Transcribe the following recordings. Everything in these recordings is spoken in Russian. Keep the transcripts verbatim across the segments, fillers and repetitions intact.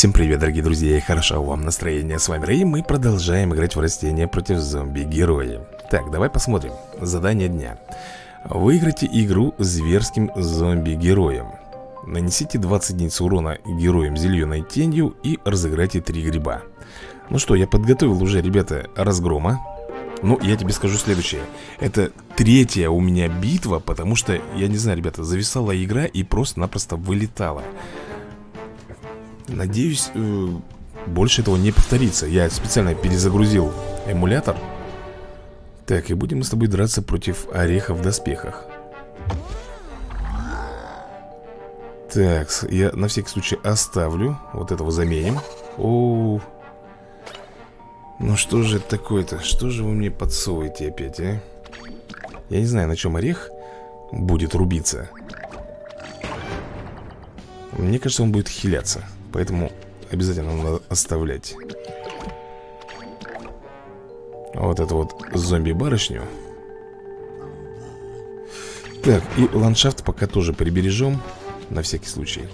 Всем привет, дорогие друзья, и хорошо вам настроение. С вами Рэй, и мы продолжаем играть в растения против зомби-герои. Так, давай посмотрим. Задание дня. Выиграйте игру зверским зомби-героем. Нанесите двадцать единиц урона героям зеленой тенью и разыграйте три гриба. Ну что, я подготовил уже, ребята, разгрома. Ну, я тебе скажу следующее. Это третья у меня битва, потому что, я не знаю, ребята, зависала игра и просто-напросто вылетала. Надеюсь, больше этого не повторится. Я специально перезагрузил эмулятор. Так, и будем мы с тобой драться против ореха в доспехах. Так, я на всякий случай оставлю. Вот этого заменим. О-о-о. Ну что же это такое-то? Что же вы мне подсовываете опять, а? Я не знаю, на чем орех будет рубиться. Мне кажется, он будет хиляться. Поэтому обязательно надо оставлять. Вот эту вот зомби-барышню. Так, и ландшафт пока тоже прибережем. На всякий случай.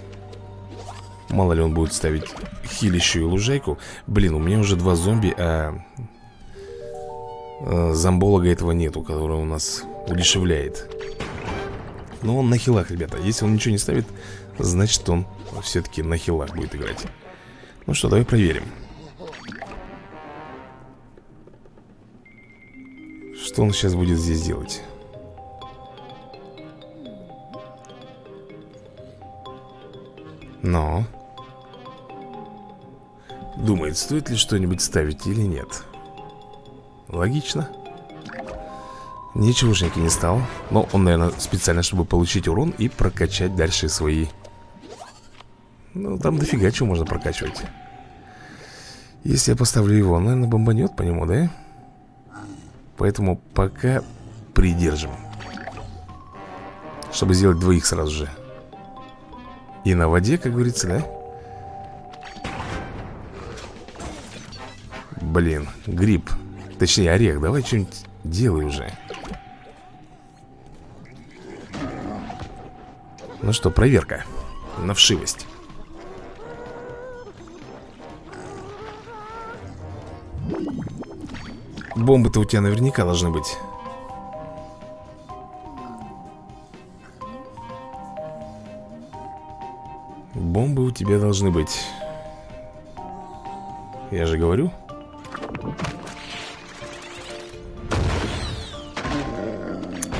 Мало ли он будет ставить хилящую лужайку. Блин, у меня уже два зомби, а... а зомболога этого нету, который у нас удешевляет. Но он на хилах, ребята. Если он ничего не ставит, значит он все-таки на хилах будет играть. Ну что, давай проверим. Что он сейчас будет здесь делать? Но думает, стоит ли что-нибудь ставить или нет. Логично. Ничегошеньки не стал. Но он, наверное, специально, чтобы получить урон и прокачать дальше свои. Ну, там дофига чего можно прокачивать. Если я поставлю его, он, наверное, бомбанет по нему, да? Поэтому пока придержим, чтобы сделать двоих сразу же. И на воде, как говорится, да? Блин, гриб. Точнее, орех. Давай что-нибудь делай уже. Ну что, проверка на вшивость. Бомбы-то у тебя наверняка должны быть. Бомбы у тебя должны быть. Я же говорю.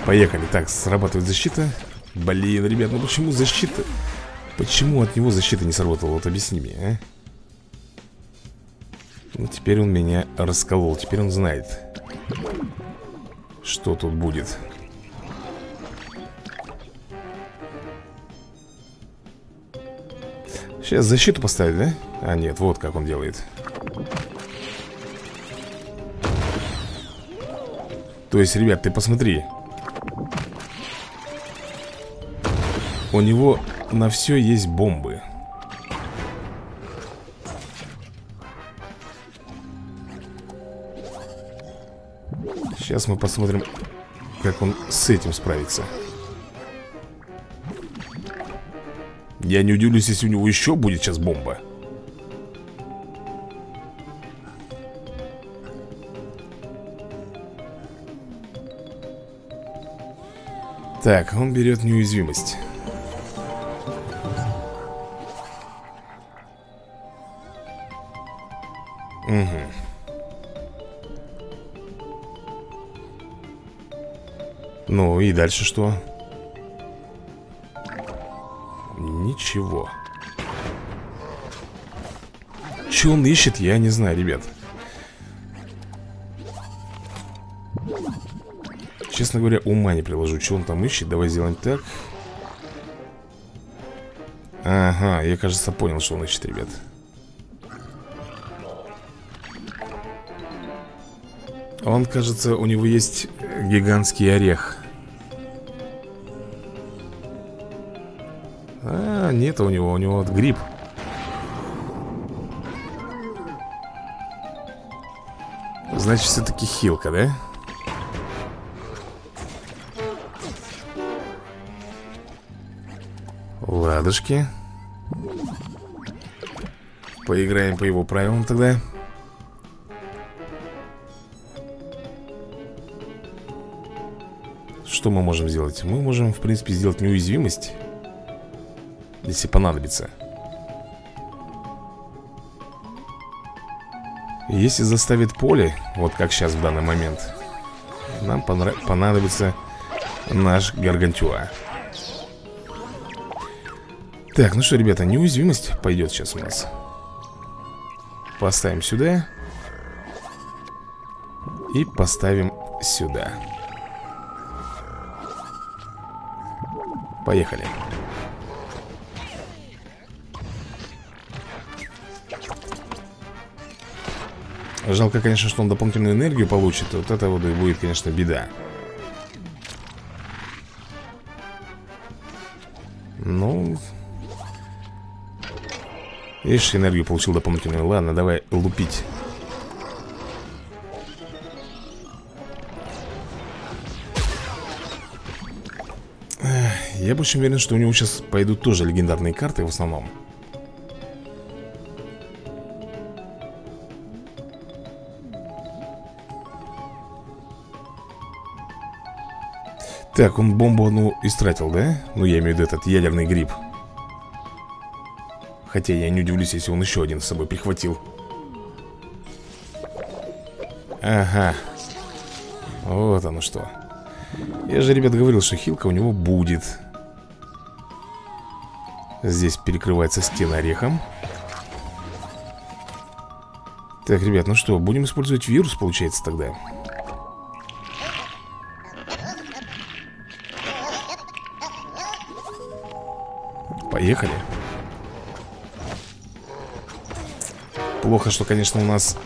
Поехали. Так, срабатывает защита. Блин, ребят, ну почему защита? Почему от него защита не сработала? Вот объясни мне, а? Ну теперь он меня расколол. Теперь он знает, что тут будет. Сейчас защиту поставить, да? А нет, вот как он делает. То есть, ребят, ты посмотри. У него на все есть бомбы. Сейчас мы посмотрим, как он с этим справится. Я не удивлюсь, если у него еще будет сейчас бомба. Так, он берет неуязвимость. Угу. Ну и дальше что? Ничего. Че он ищет, я не знаю, ребят. Честно говоря, ума не приложу, что он там ищет. Давай сделаем так. Ага, я, кажется, понял, что он ищет, ребят. Он, кажется, у него есть гигантский орех. А, нет, у него, у него вот гриб. Значит, все-таки хилка, да? Ладушки. Поиграем по его правилам тогда. Что мы можем сделать? Мы можем, в принципе, сделать неуязвимость, если понадобится. Если заставит поле, вот как сейчас в данный момент, нам понадобится наш гаргантюа. Так, ну что, ребята, неуязвимость пойдет сейчас у нас. Поставим сюда. И поставим сюда. Поехали. Жалко, конечно, что он дополнительную энергию получит. Вот это вот и будет, конечно, беда. Ну... Видишь, энергию получил дополнительную. Ладно, давай лупить. Я больше уверен, что у него сейчас пойдут тоже легендарные карты в основном. Так, он бомбу одну истратил, да? Ну, я имею в виду этот ядерный гриб. Хотя я не удивлюсь, если он еще один с собой прихватил. Ага. Вот оно что. Я же, ребят, говорил, что хилка у него будет. Здесь перекрывается стена орехом. Так, ребят, ну что, будем использовать вирус, получается, тогда. Поехали. Плохо, что, конечно, у нас...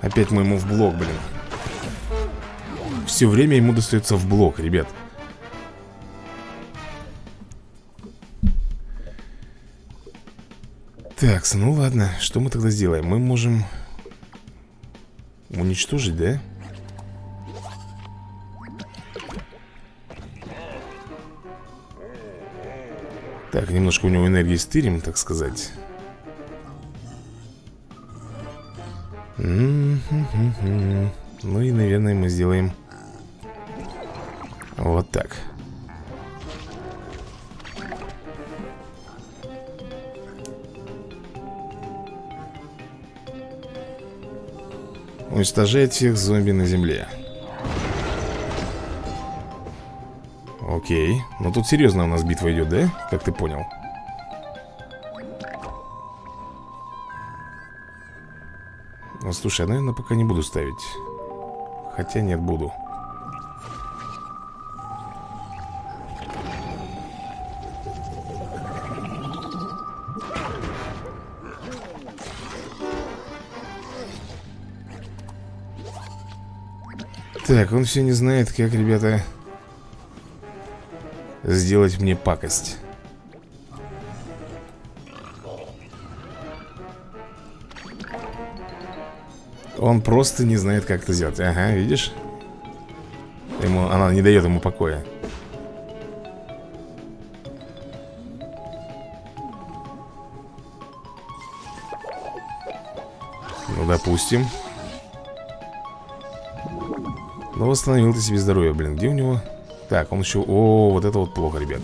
Опять мы ему в блок, блин. Все время ему достается в блок, ребят. Так, ну ладно, что мы тогда сделаем? Мы можем уничтожить, да? Так, немножко у него энергии стырим, так сказать. Ну и, наверное, мы сделаем вот так. Уничтожает всех зомби на земле. Окей. Но тут серьезно у нас битва идет, да? Как ты понял? Ну, слушай, я, наверное, пока не буду ставить. Хотя нет, буду. Так, он все не знает, как, ребята, сделать мне пакость. Он просто не знает, как это сделать. Ага, видишь? Ему, она не дает ему покоя. Ну, допустим. Но восстановил ты себе здоровье, блин. Где у него? Так, он еще... О, вот это вот плохо, ребят.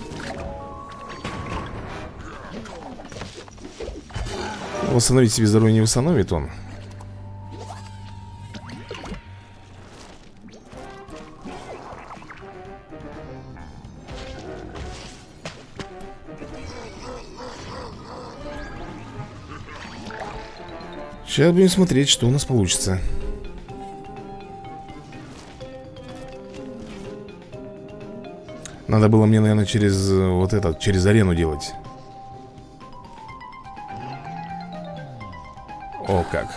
Восстановить себе здоровье не восстановит он. Сейчас будем смотреть, что у нас получится. Надо было мне, наверное, через вот этот, через арену делать. О как.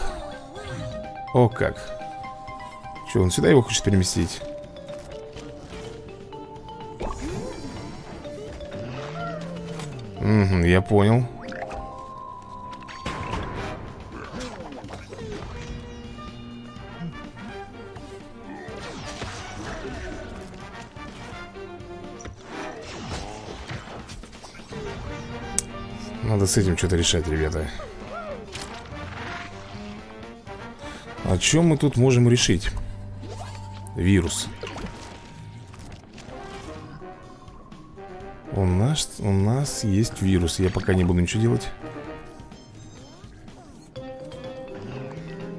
О как. Че, он сюда его хочет переместить? Угу, я понял. Надо с этим что-то решать, ребята. О чем мы тут можем решить? Вирус. У нас, у нас есть вирус. Я пока не буду ничего делать.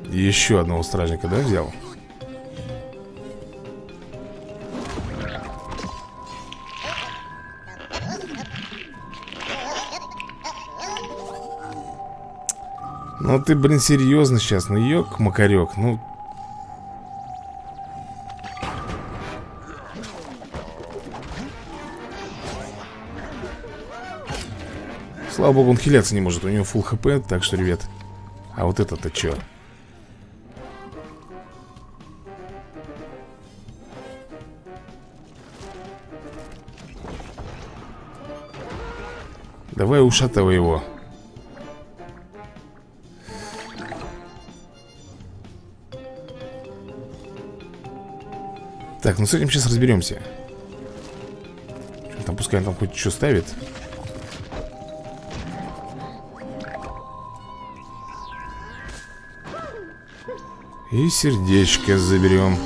Еще одного стражника, да, взял? Ну ты, блин, серьезно сейчас, ну ёк, макарёк, ну. Слава богу, он хиляться не может, у него фулл хп, так что, ребят. А вот это-то чё? Давай ушатывай его. Так, ну с этим сейчас разберемся. Там пускай он там хоть что ставит. И сердечко заберем.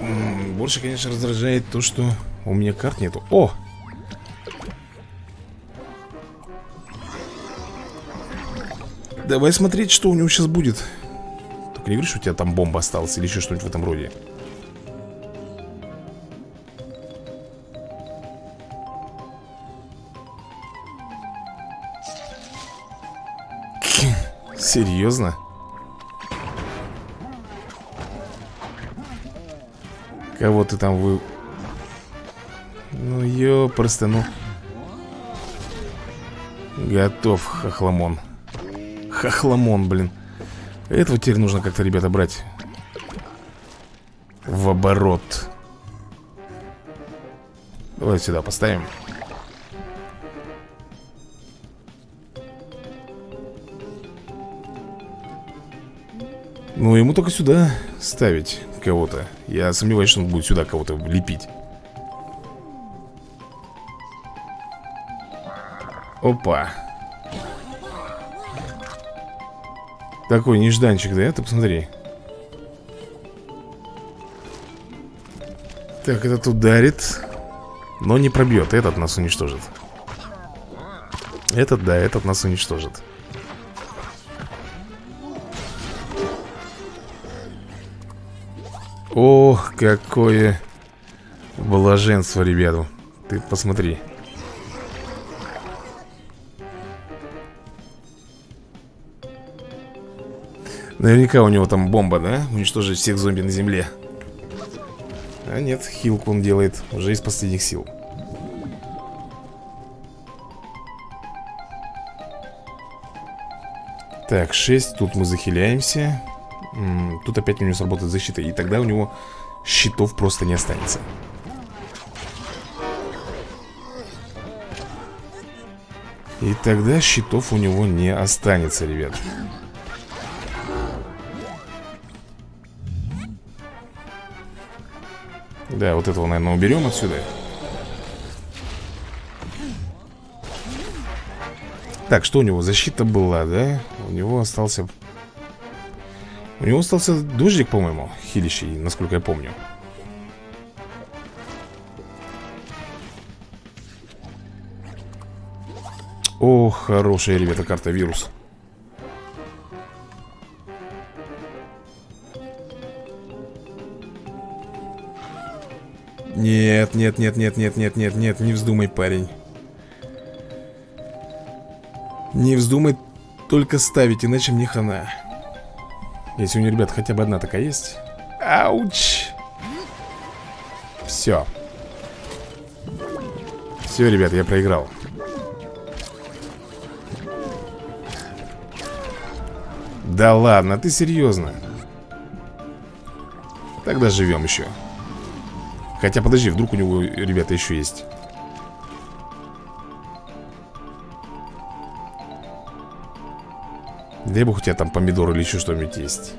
М-м, больше, конечно, раздражает то, что у меня карт нету. О! Давай смотреть, что у него сейчас будет. Только не говори, что у тебя там бомба осталась или еще что-нибудь в этом роде. Серьезно? Кого ты там вы... Ну, ё-просто, ну... Готов, хохломон. Хохломон, блин. Этого теперь нужно как-то, ребята, брать в оборот. Давай сюда поставим. Ну, ему только сюда ставить кого-то. Я сомневаюсь, что он будет сюда кого-то лепить. Опа. Такой нежданчик, да? Ты посмотри. Так, этот ударит, но не пробьет. Этот нас уничтожит. Этот, да, этот нас уничтожит. Ох, какое блаженство, ребята. Ты посмотри. Наверняка у него там бомба, да? Уничтожить всех зомби на земле. А нет, хилку он делает уже из последних сил. Так, шесть, тут мы захиляемся. Тут опять у него сработает защита. И тогда у него щитов просто не останется. И тогда щитов у него не останется, ребят. Да, вот этого, наверное, уберем отсюда. Так, что у него? Защита была, да? У него остался... У него остался дождик, по-моему, хилищий, насколько я помню. О, хорошая, ребята, карта вирус. Нет, нет, нет, нет, нет, нет, нет, нет, не вздумай, парень. Не вздумай только ставить, иначе мне хана. Если у меня, ребят, хотя бы одна такая есть. Ауч! Все. Все, ребят, я проиграл. Да ладно, ты серьезно? Тогда живем еще. Хотя, подожди, вдруг у него, ребята, еще есть. Дай бог у тебя там помидор или еще что-нибудь есть.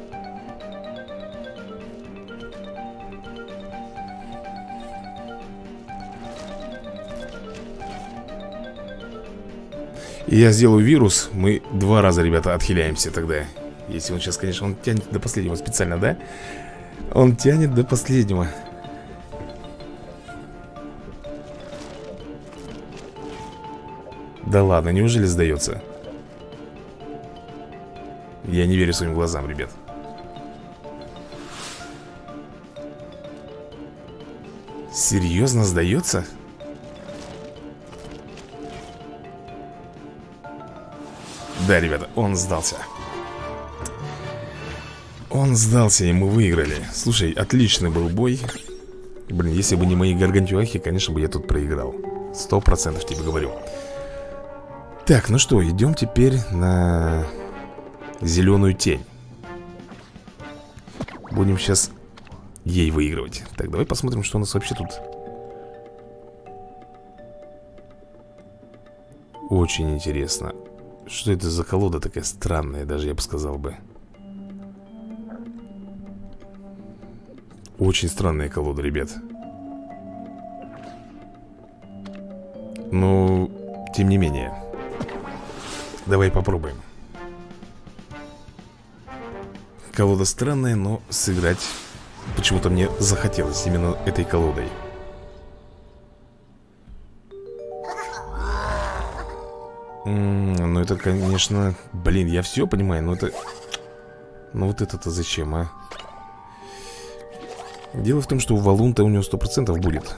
И я сделаю вирус. Мы два раза, ребята, отхиляемся тогда. Если он сейчас, конечно, он тянет до последнего специально, да? Он тянет до последнего. Да ладно, неужели сдается? Я не верю своим глазам, ребят. Серьезно, сдается? Да, ребята, он сдался. Он сдался, и мы выиграли. Слушай, отличный был бой. Блин, если бы не мои гаргантюахи, конечно бы я тут проиграл. Сто процентов тебе говорю. Так, ну что, идем теперь на зеленую тень. Будем сейчас ей выигрывать. Так, давай посмотрим, что у нас вообще тут. Очень интересно. Что это за колода такая странная, даже я бы сказал бы. Очень странная колода, ребят. Но, тем не менее. Давай попробуем. Колода странная, но сыграть почему-то мне захотелось именно этой колодой. М-м, ну это, конечно... Блин, я все понимаю, но это... Ну вот это-то зачем, а? Дело в том, что валун-то у него сто процентов будет.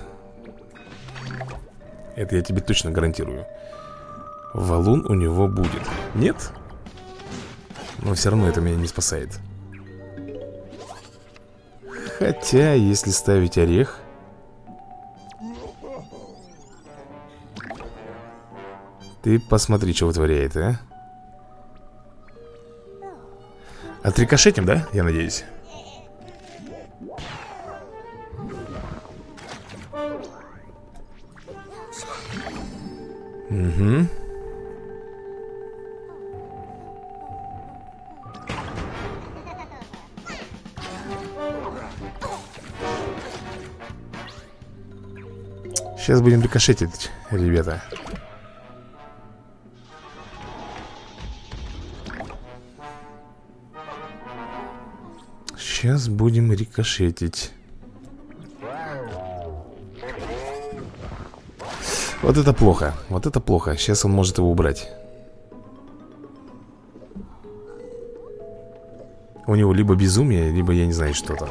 Это я тебе точно гарантирую. Валун у него будет. Нет? Но все равно это меня не спасает. Хотя, если ставить орех... Ты посмотри, что вытворяет, а? Отрикошетим, да? Я надеюсь. Угу. Сейчас будем рикошетить, ребята. Сейчас будем рикошетить. Вот это плохо, вот это плохо. Сейчас он может его убрать. У него либо безумие, либо я не знаю, что там.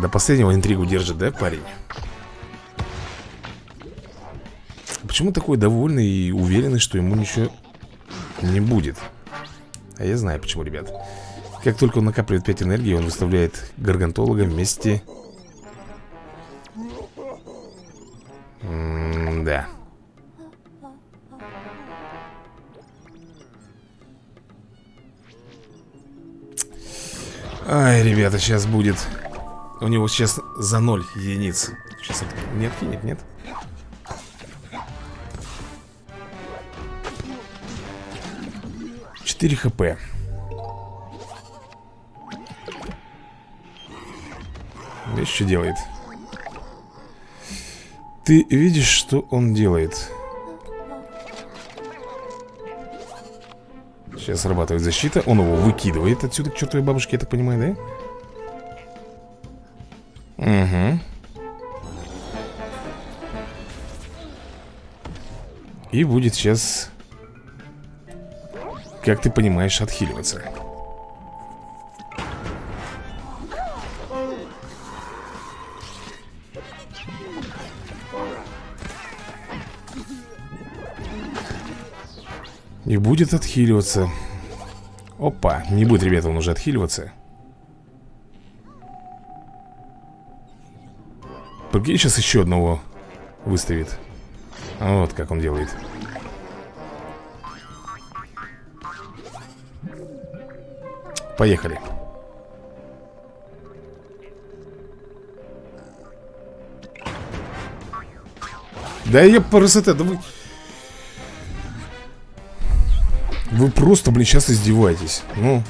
До последнего интригу держит, да, парень? Почему такой довольный и уверенный, что ему ничего не будет? А я знаю почему, ребят. Как только он накапливает пять энергии, он выставляет гаргантолога вместе. М-да. Ай, ребята, сейчас будет. У него сейчас за ноль единиц. Сейчас не откинет, нет? четыре хэ пэ. Видишь, что делает? Ты видишь, что он делает? Сейчас срабатывает защита. Он его выкидывает отсюда к чертовой бабушке, я так понимаю, да? Угу. И будет сейчас, как ты понимаешь, отхиливаться. И будет отхиливаться. Опа, не будет, ребята, он уже отхиливаться. Прикинь, сейчас еще одного выставит. Вот как он делает. Поехали. Да я парасета, да вы... Вы просто, блин, сейчас издеваетесь. Ну...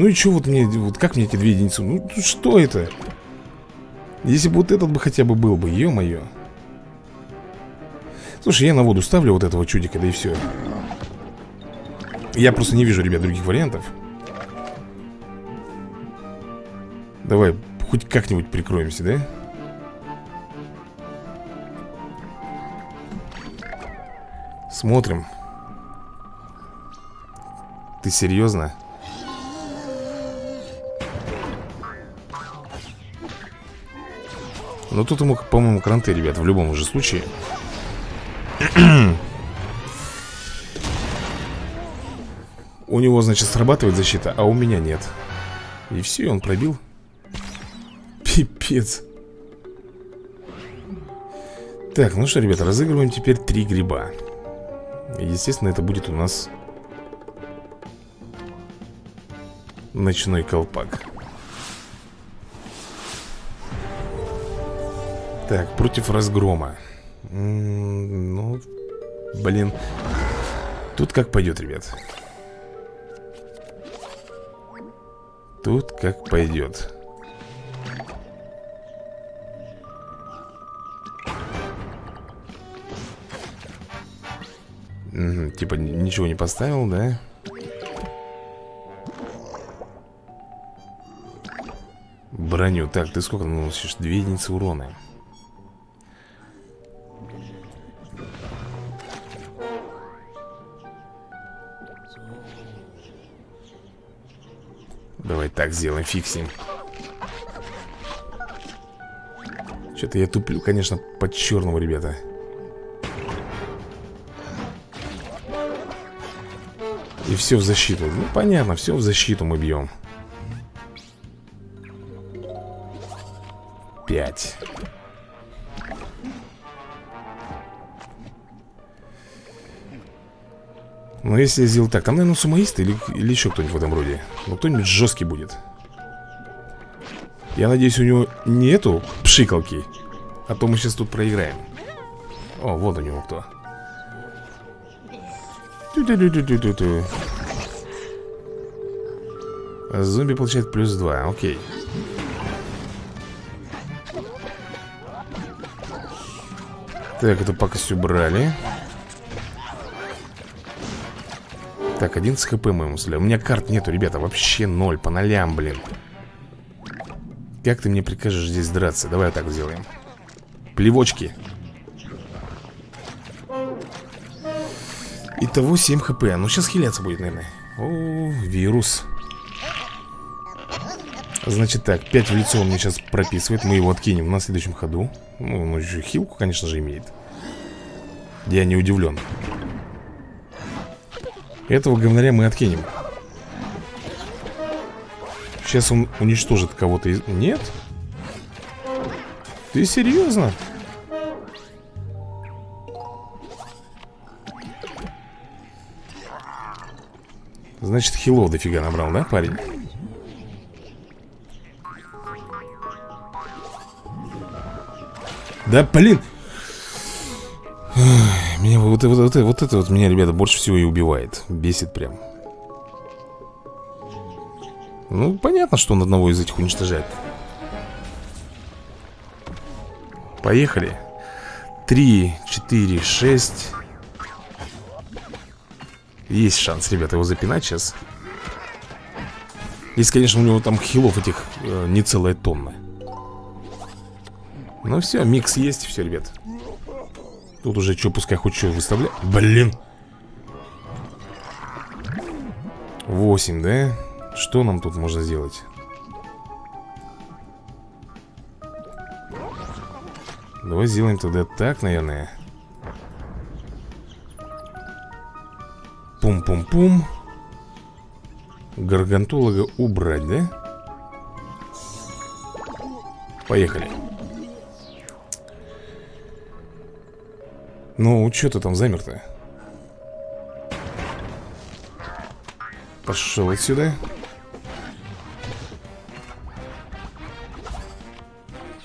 Ну и что вот мне, вот как мне эти две единицы? Ну что это? Если бы вот этот бы хотя бы был бы, ё-моё. Слушай, я на воду ставлю вот этого чудика, да и все. Я просто не вижу, ребят, других вариантов. Давай, хоть как-нибудь прикроемся, да? Смотрим. Ты серьезно? Ну тут ему, по-моему, кранты, ребят, в любом же случае. У него, значит, срабатывает защита, а у меня нет. И все, он пробил. Пипец. Так, ну что, ребята, разыгрываем теперь три гриба. Естественно, это будет у нас ночной колпак. Так, против разгрома. Ну, блин. Тут как пойдет, ребят. Тут как пойдет. Угу, типа ничего не поставил, да? Броню. Так, ты сколько наносишь? Две единицы урона. Давай так сделаем, фиксим. Что-то я туплю, конечно, по черному, ребята. И все в защиту. Ну, понятно, все в защиту мы бьем. Пять. Ну, если я сделал так, там, наверное, сумоист или, или еще кто-нибудь в этом роде. Ну, кто-нибудь жесткий будет. Я надеюсь, у него нету пшикалки. А то мы сейчас тут проиграем. О, вот у него кто. Ту-ту-ту-ту-ту-ту. Зомби получает плюс два, окей. Так, эту пакость убрали. Так, одиннадцать хп моему слева. У меня карт нету, ребята, вообще ноль. По нолям, блин. Как ты мне прикажешь здесь драться? Давай так сделаем. Плевочки. Итого семь хп. Ну, сейчас хиляться будет, наверное. О, вирус. Значит так, пять в лицо он мне сейчас прописывает. Мы его откинем на следующем ходу. Ну, он еще хилку, конечно же, имеет. Я не удивлен. Этого говнаря мы откинем. Сейчас он уничтожит кого-то из... Нет? Ты серьезно? Значит, хилов дофига набрал, да, парень? Да, блин! Меня вот, вот, вот, вот это вот меня, ребята, больше всего и убивает. Бесит прям. Ну, понятно, что он одного из этих уничтожает. Поехали. Три, четыре, шесть. Есть шанс, ребята, его запинать сейчас. Если, конечно, у него там хилов этих э, не целая тонна. Ну все, микс есть, все, ребят. Тут уже что, пускай хоть что выставляю. Блин. восемь, да? Что нам тут можно сделать? Давай сделаем тогда так, наверное. Пум-пум-пум. Гаргантолога убрать, да? Поехали. Ну, что ты там замер-то? Пошел отсюда.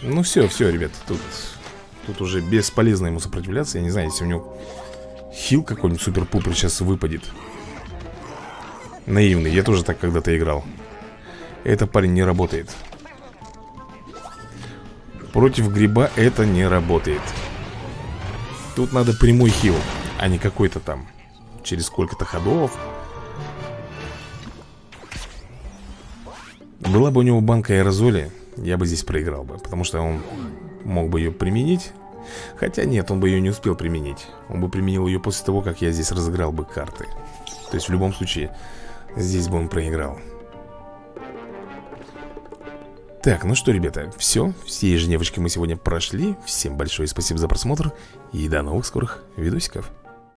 Ну все, все, ребят, тут, тут уже бесполезно ему сопротивляться. Я не знаю, если у него хил какой-нибудь супер-пупер сейчас выпадет. Наивный, я тоже так когда-то играл. это, парень, не работает. Против гриба это не работает. Тут надо прямой хил, а не какой-то там через сколько-то ходов. Была бы у него банка аэрозоли, я бы здесь проиграл бы, потому что он мог бы ее применить. Хотя нет, он бы ее не успел применить. Он бы применил ее после того, как я здесь разыграл бы карты. То есть в любом случае здесь бы он проиграл. Так, ну что, ребята, все, все ежедневочки мы сегодня прошли. Всем большое спасибо за просмотр и до новых скорых видосиков.